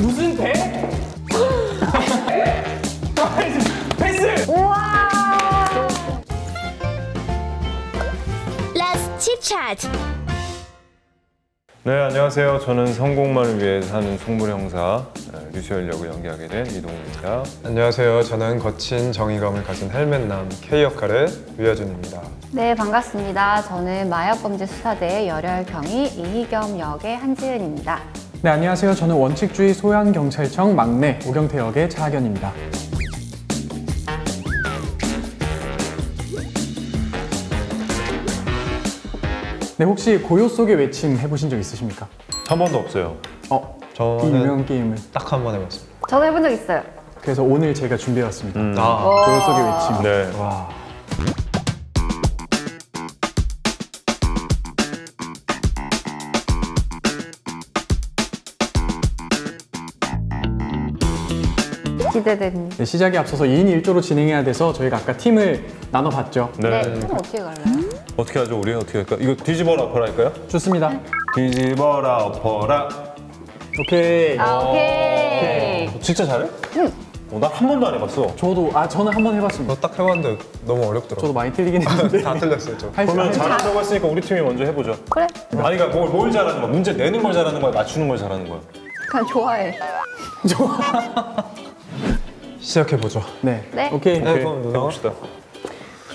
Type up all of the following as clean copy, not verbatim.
무슨 배? 패스! 우와! Let's chit chat. 네, 안녕하세요. 저는 성공만을 위해 사는 속물 형사 류수열 역을 연기하게 된 이동훈입니다. 안녕하세요. 저는 거친 정의감을 가진 헬멧남 K 역할의 위하준입니다. 네, 반갑습니다. 저는 마약범죄수사대 열혈경위 이희겸 역의 한지은입니다. 네, 안녕하세요. 저는 원칙주의 소양경찰청 막내 오경태 역의 차학연입니다. 네, 혹시 고요 속의 외침 해보신 적 있으십니까? 한 번도 없어요. 저는 이 유명한 게임을 딱 한 번 해봤습니다. 저도 해본 적 있어요. 그래서 오늘 제가 준비해왔습니다. 고요 속의 외침. 네. 와. 기대됩니다. 네, 시작에 앞서서 2인 1조로 진행해야 돼서 저희가 아까 팀을 나눠봤죠. 네. 팀은 어떻게 갈래요? 어떻게 하죠? 우리 어떻게 할까? 이거 뒤집어라 엎어라 할까요? 좋습니다. 뒤집어라 엎어라. 오케이. 오케이. 오케이. 진짜 잘해? 응. 나 한 번도 안 해봤어. 저도, 저는 한 번 해봤습니다. 저 딱 해봤는데 너무 어렵더라고요. 저도 많이 틀리긴 했는데. 다 틀렸어요, 저. 그러면 잘한다고 했으니까 우리 팀이 먼저 해보죠. 그래. 아니, 그러니까 뭘 잘하는 거야? 문제 내는 걸 잘하는 거야? 맞추는 걸 잘하는 거야? 그냥 좋아해. 좋아. 시작해보죠. 네. 네. 오케이. 네, 그럼 해봅시다.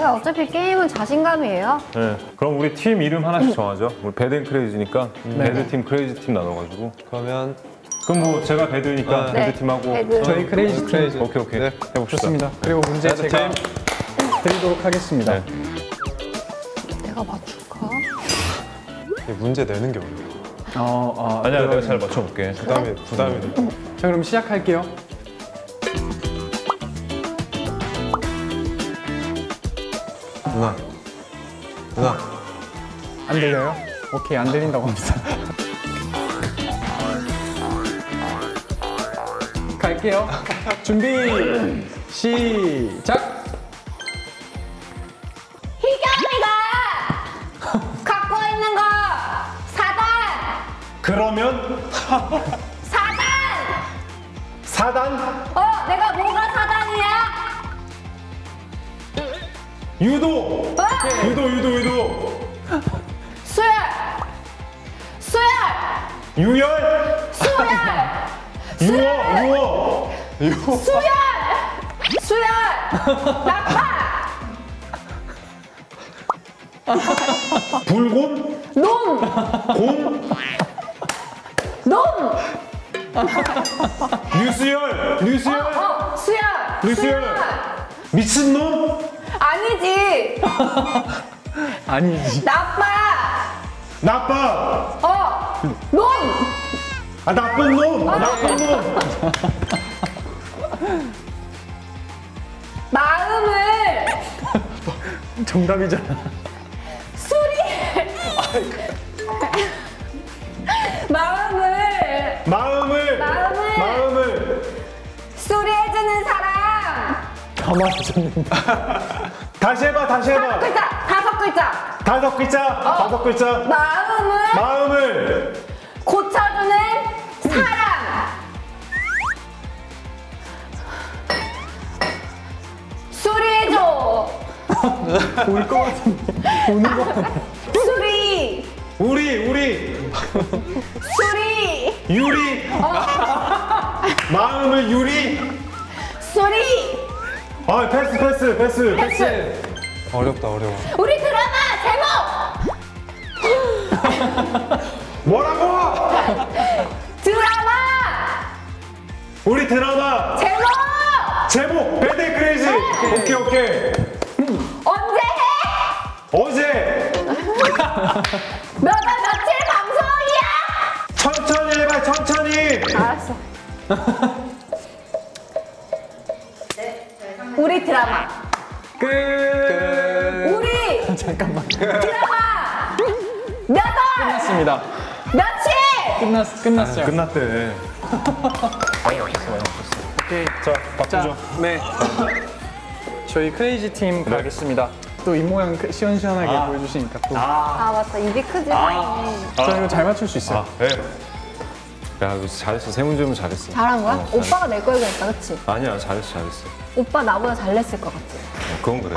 야, 어차피 게임은 자신감이에요. 네. 그럼 우리 팀 이름 하나씩 정하죠. 우리 배드 앤 크레이지니까 배드 팀, 크레이지 팀 나눠가지고. 그러면. 그럼 뭐 제가 배드니까 배드 팀하고. 배드. 저희 크레이지 팀. 오케이, 오케이. 네. 해봅시다. 그리고 문제 제가 드리도록 하겠습니다. 네. 내가 맞출까? 문제 내는 게 어려워. 아니야, 내가 잘 맞춰볼게. 부담이 돼. 자, 그럼 시작할게요. 누나. 안 들려요? 오케이, 안 들린다고 합니다. 갈게요. 준비, 시작! 희경이가 갖고 있는 거 4단! 그러면? 4단! 4단? 내가 뭐가 4단이야? 유도! 오케이. 유도! 수열! 유열! 수열! 유어! 수열! 낙하! 불곰! 놈! 류수열! 미친놈! 아니지! 아니지. 나빠! 놈! 나쁜 놈! 마음을! 정답이잖아. 마음을! 수리해주는 사람! 다시 해봐. 다섯 글자. 마음을 고쳐주는 사람. 수리해줘. 울 것 같은데. 우는 것 같아. 수리. 우리. 수리. 유리. 마음을 유리. 수리. 패스. 어려워. 우리 드라마 제목! 뭐라고? 우리 드라마! 제목! Bad and Crazy! 오케이. 언제 해? 어제! 며칠 방송이야! 천천히 해봐, 천천히! 알았어. 우리 드라마 끝. 우리 잠깐만. 드라마 몇 월? 끝났습니다. 며칠? 끝났어요. 끝났대. 오케이. 자, 바꾸죠. 네. 저희 크레이지 팀 가겠습니다. 또 입 모양 시원시원하게 보여주시니까 또. 맞다. 입이 크지. 저 이거 잘 맞출 수 있어요. 네. 야, 잘했어. 세 문제면 잘했어. 잘한 거야? 오빠가 낼 거야 그랬다, 그치? 아니야, 잘했어, 잘했어. 오빠 나보다 잘 냈을 것 같아. 그건 그래.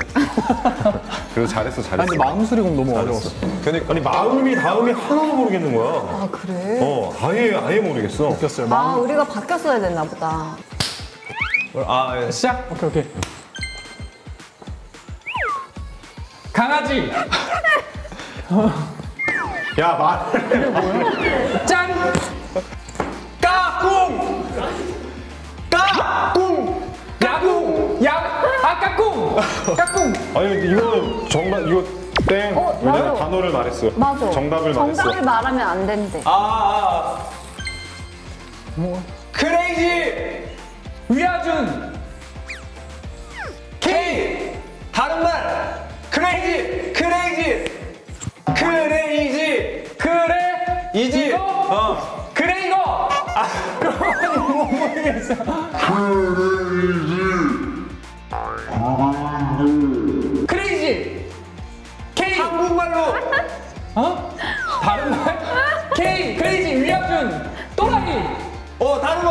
그래도 잘했어, 잘했어. 아니, 마음 수리가 너무 어려웠어. 그러니까, 아니, 마음이 다음에 하나도 모르겠는 거야. 아, 그래? 아예 모르겠어. 바뀌었어요, 마음. 아, 우리가 바뀌었어야 됐나 보다. 아, 예. 시작! 오케이. 강아지! 야, 말해, 뭐야? 짠! 까꿍! 까꿍! 야꿍! 야! 아, 까꿍! 까꿍! 아니, 근데 이거는 정답, 이거 땡! 왜냐면 맞아. 단어를 말했어. 맞아. 정답을 말하면 안 된대. 뭐? 크레이지! 위하준! K! 다른 말! 크레이지! 그래, 이거! 아, 그건 못 모르겠어. 크레이지! K! 한국말로! 어? 다른 말? K! 크레이지! 위하준! 또라이!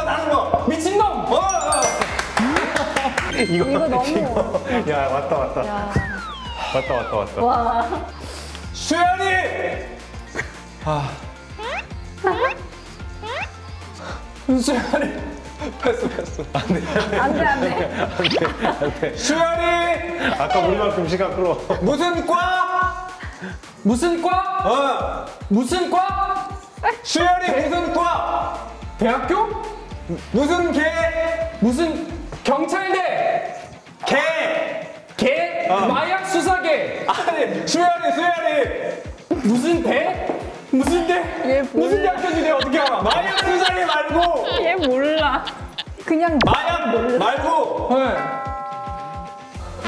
다른 거! 미친놈! 이거 너무. 야, 왔다. 야. 왔다. 와. 수연이! 수연이! 패스. 안 돼. 수연이! 아까 우리만큼 시간 끌어. 무슨 과? 무슨 과? 수연이 무슨 과? 대학교? 무슨 개? 무슨 경찰대? 개? 마약 수사계! 아니, 수연이! 무슨 대? 무슨 대학교인지 내가 어떻게 알아? 마약 수사계 말고! 얘 몰라. 그냥 마약 몰라. 말고! 네.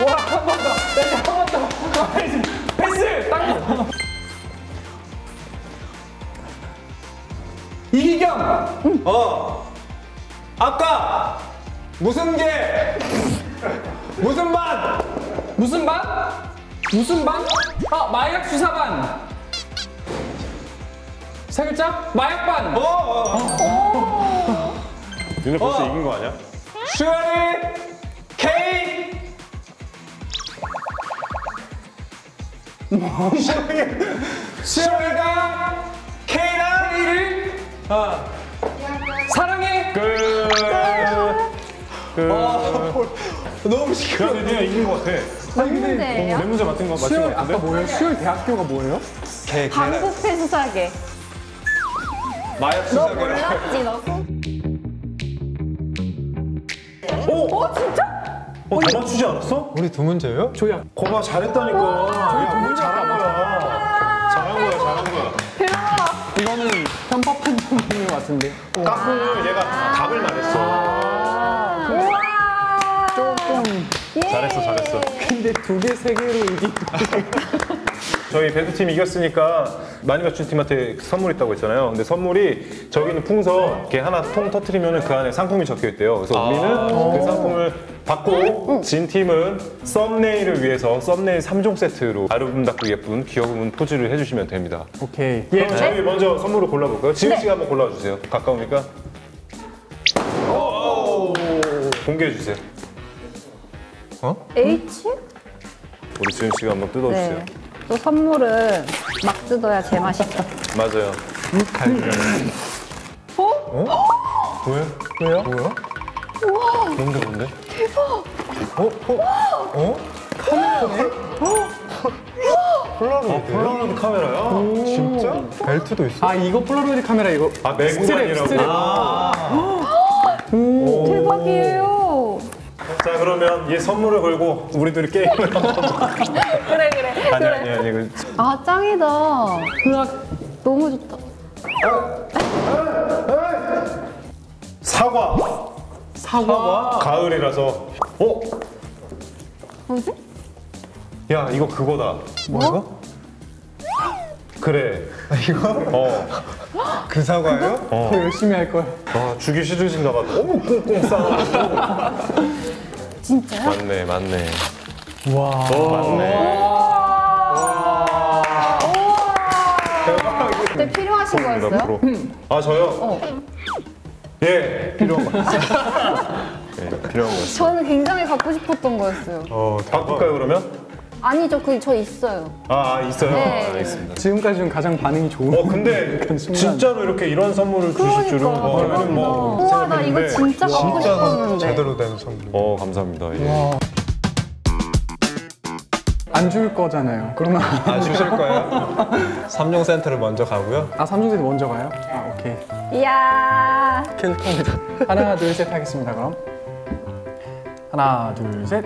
와, 한 번 더! 패스! 딱! 이기경! 아까! 무슨 개! 무슨 반? 아, 마약 수사반! 세 글자? 마약반! 니네 벌써 이긴 거 아니야? 슈아리! K! 슈아리가 K랑 K를 사랑해! 너무 시끄러워. 니네가 이긴 거 같아. 내 문제 맞은 거 같은데? 아까 뭐예요? 슈얼 대학교가 뭐예요? 한국패 수사계. 마약 수사계. 너 몰랐지, 너? 오! 진짜? 다 맞추지 않았어? 우리 두 문제예요? 조야. 거봐, 잘했다니까. 우리 두 문제 잘한 거야. 잘한 거야. 대박. 이거는 편법한 부분인 것 같은데. 까꿍을 얘가 답을 말했어. 잘했어. 근데 두 개, 세 개로 이긴. 저희 배드팀이 이겼으니까 많이 맞춘 팀한테 선물 있다고 했잖아요. 근데 선물이 저기는 풍선 이렇게 하나 통 터트리면 그 안에 상품이 적혀있대요. 그래서 우리는 그 상품을 받고 진 팀은 썸네일을 위해서 썸네일 3종 세트로 아름답고 예쁜 귀여운 포즈를 해주시면 됩니다. 오케이. 그럼 저희 먼저 선물을 골라볼까요? 지은 씨가 한번 골라주세요. 가까우니까. 공개해주세요. H? 우리 지은 씨가 한번 뜯어주세요. 네. 또 선물은 막 뜯어야 제맛이죠. 맞아요. 뭐야? 우와. 뭔데? 대박. 카메라네? 폴라로이드 카메라야? 진짜? 벨트도 있어? 아, 이거 폴라로이드 카메라 이거. 아, 매국만이라고. 대박이에요. 자, 그러면 얘 선물을 걸고 우리들이 게임을 그래. 아니. 아, 짱이다. 너무 좋다. 사과? 가을이라서. 뭐지? 야, 이거 그거다. 뭐? 그래. 이거? 그 사과예요? 더 열심히 할 거야. 아, 주기 싫으신가 봐. 너무 꽁꽁 싸가지고. 진짜요? 맞네. 와. 맞네. 대박이다. 하신 거였어요? 프로. 아 저요? 예, 필요한 거 예, 필요한 거였어요. 저는 굉장히 갖고 싶었던 거였어요. 바꿀까요 그러면? 아니죠, 저 있어요. 아, 있어요? 네. 알겠습니다. 지금까지는 가장 반응이 좋은. 근데 진짜로 이렇게 이런 선물을 주실 줄은. 우와, 나 이거 진짜 갖고 싶었는데. 제대로 된 선물. 감사합니다. 예. 안 줄 거잖아요. 그러면 안 주실 거예요? 3종 센터를 먼저 가고요. 아, 3종 센터 먼저 가요? 아, 오케이. 이야. 계속합니다. 하나, 둘, 셋 하겠습니다, 그럼. 하나, 둘, 셋.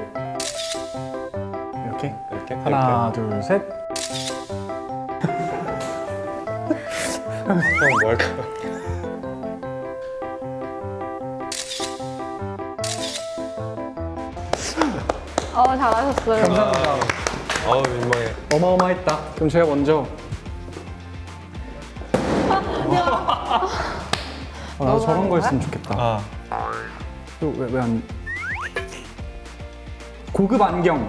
이렇게 하나 둘 셋. 뭐 할까요? 잘하셨어요. 감사합니다. 아우 민망해. 어마어마했다. 그럼 제가 먼저. 나 저런 거 했으면 좋겠다. 왜 안? 고급 안경.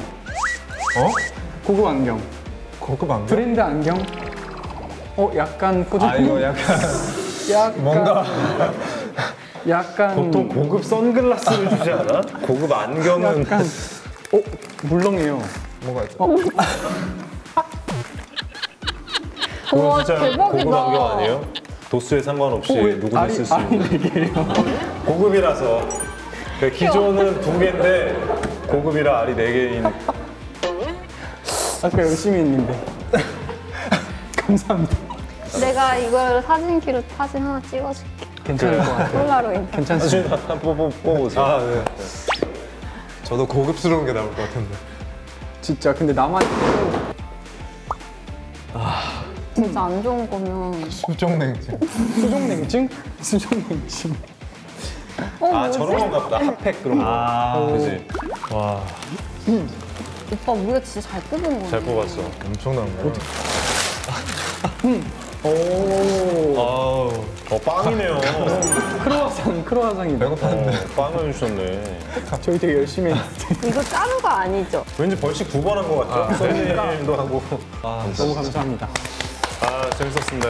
고급 안경. 고급 안경? 브랜드 안경? 약간 꾸준. 아 이거 약간. 뭔가. 약간. 보통 고급 선글라스를 주지 않아? 고급 안경은. 약간. 물렁해요. 뭐가 있죠? 우와 대박이다. 고급 안경 아니에요? 도수에 상관없이 누구나 쓸 수 있는. 고급이라서. 그러니까 기존은 2개인데 고급이라 알이 4개인. 아까 열심히 했는데. 감사합니다. 내가 이걸 사진기로 사진 하나 찍어줄게. 괜찮을 것 같아요. 폴라로이드. 괜찮습니다. 뽑아보세요. 아, 네. 저도 고급스러운 게 나올 것 같은데. 진짜 근데 나만. 진짜 안 좋은 거면. 수족냉증. 수족냉증? 수족냉증. 저런 건가 보다. 핫팩 그런 거. 그치. 와. 오빠 우리가 진짜 잘 뽑은 거네. 잘 뽑았어. 엄청난 거야. 빵이네요. 크루와상이 배고팠는데. 빵을 주셨네. 저희 되게 열심히 했는데. 이거 짜루가 아니죠? 왠지 벌칙 9번 한 것 같죠? 선생님도 하고. 너무 감사합니다. 재밌었습니다.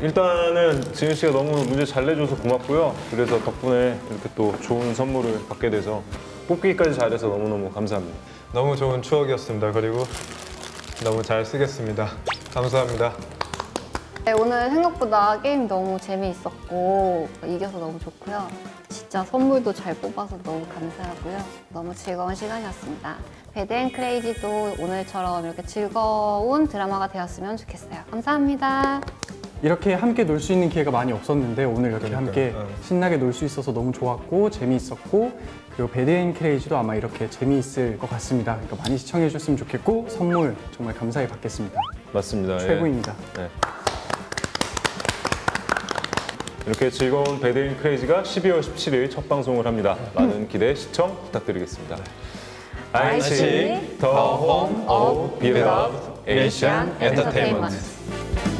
일단은 지은 씨가 너무 문제 잘 내줘서 고맙고요. 그래서 덕분에 이렇게 또 좋은 선물을 받게 돼서 뽑기까지 잘해서 너무너무 감사합니다. 너무 좋은 추억이었습니다. 그리고 너무 잘 쓰겠습니다. 감사합니다. 네, 오늘 생각보다 게임 너무 재미있었고 이겨서 너무 좋고요. 진짜 선물도 잘 뽑아서 너무 감사하고요. 너무 즐거운 시간이었습니다. 배드 앤 크레이지도 오늘처럼 이렇게 즐거운 드라마가 되었으면 좋겠어요. 감사합니다. 이렇게 함께 놀 수 있는 기회가 많이 없었는데 오늘 이렇게 함께 신나게 놀 수 있어서 너무 좋았고 재미있었고 그리고 배드 앤 크레이지도 아마 이렇게 재미있을 것 같습니다. 그러니까 많이 시청해 주셨으면 좋겠고 선물 정말 감사히 받겠습니다. 맞습니다. 최고입니다. 예. 이렇게 즐거운 배드 앤 크레이지가 12월 17일 첫 방송을 합니다. 많은 기대 시청 부탁드리겠습니다. I see the home of beloved Asian entertainment.